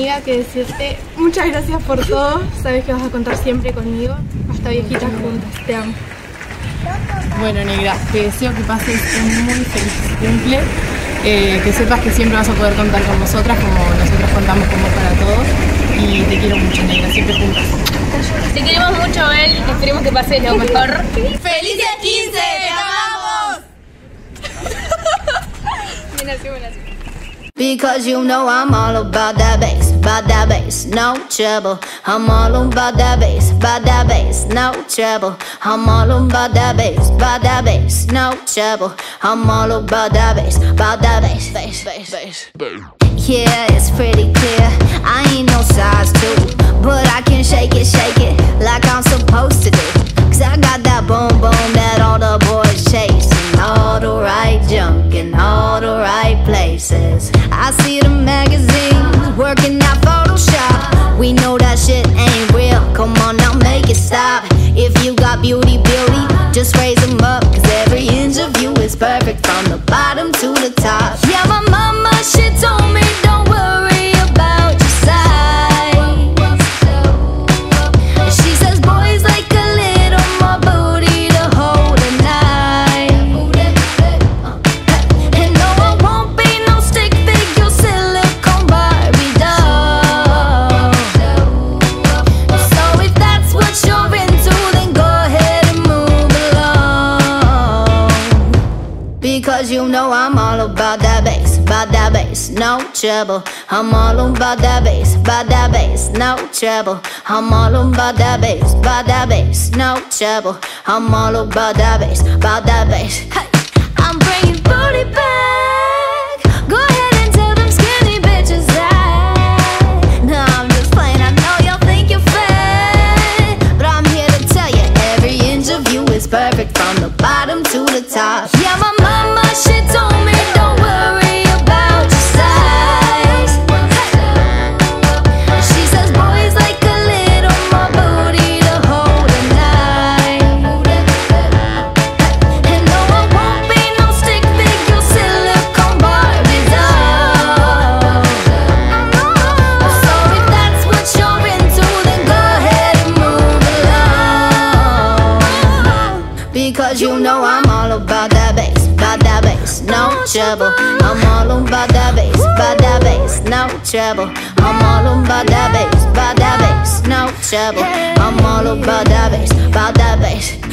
amiga, que decirte muchas gracias por todo. Sabes que vas a contar siempre conmigo, hasta viejitas juntas. Te amo. Bueno, negra, te deseo que pases un muy feliz cumple, que sepas que siempre vas a poder contar con nosotras, como nosotras contamos con vos para todos. Y te quiero mucho, negra, siempre juntas. Te queremos mucho, Bel, esperemos que pases lo mejor. ¡Felices 15! ¡Te amamos! Bien así, bien así. Because you know I'm all about that bass, no trouble. I'm all about that bass, no trouble. I'm all about that bass, no trouble. I'm all about that bass, bass, bass, bass. Yeah, it's pretty clear, I ain't no size 2, but I can shake it, like I'm supposed to do. Cause I got that boom boom that all the boys chase, and all the right junk in all the right places. I see the magazines working out Photoshop. We know that shit ain't real, come on now make it stop. If you got beauty, beauty, just raise them up. Cause every inch of you is perfect from the bottom to the top. Yeah, my mama, she told me don't worry about your size. She says boys like a little more booty to hold a knife. And no, I won't be no stick figure silicone Barbie doll. So if that's what you're into, then go ahead and move along. Because you know I'm all about that bass, about that bass, no trouble. I'm all about that bass, no trouble. I'm all about that bass, no trouble. I'm all about that bass, hey. I'm bringing booty back. Go ahead and tell them skinny bitches that. No, I'm just playing, I know y'all think you're fat, but I'm here to tell you, every inch of you is perfect from the bottom to the top. Yeah, my mama, she told me don't worry. Because you know I'm all about that bass, no trouble. I'm all about that bass, no trouble. I'm all about that bass, no trouble. I'm all about that bass,